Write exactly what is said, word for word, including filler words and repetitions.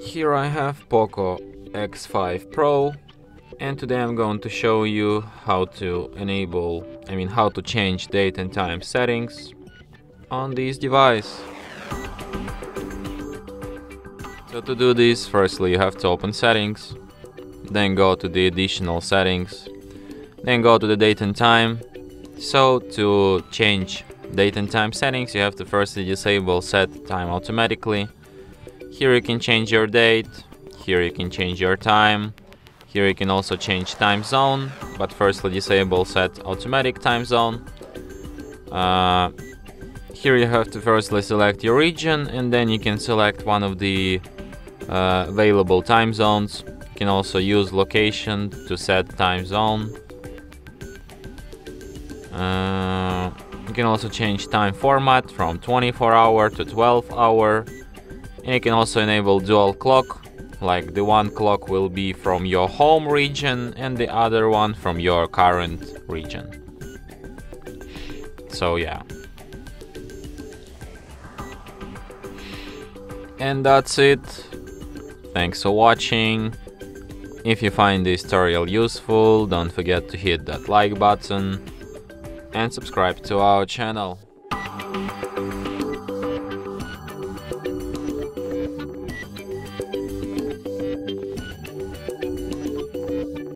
Here I have POCO X five Pro, and today I'm going to show you how to enable, I mean how to change date and time settings on this device. So to do this, firstly you have to open settings, then go to the additional settings, then go to the date and time. So to change date and time settings you have to firstly disable set time automatically. Here you can change your date, here you can change your time, here you can also change time zone, but firstly disable set automatic time zone. Uh, here you have to firstly select your region, and then you can select one of the uh, available time zones. You can also use location to set time zone. Uh, you can also change time format from twenty-four hour to twelve hour. And you can also enable dual clock, like the one clock will be from your home region and the other one from your current region. So yeah. And that's it. Thanks for watching. If you find this tutorial useful, don't forget to hit that like button and subscribe to our channel.